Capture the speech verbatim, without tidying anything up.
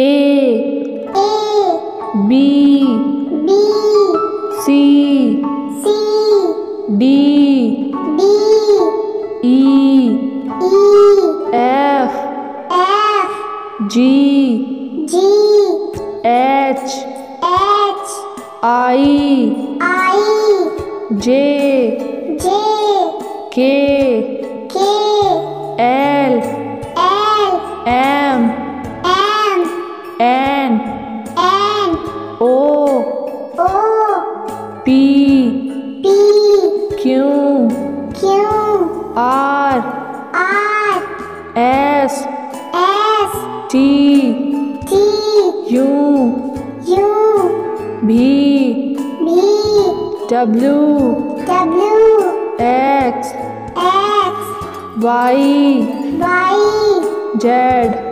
A, A, B, B, C, C, D, D, E, E, F, F, G, G, H, H, I, I, J, J, K, K, L, L, M, N, N, O, O, P, P, Q, Q, R, R, S, S, T, T, U, U, B, B, W, W, X, X, Y, Y, Z.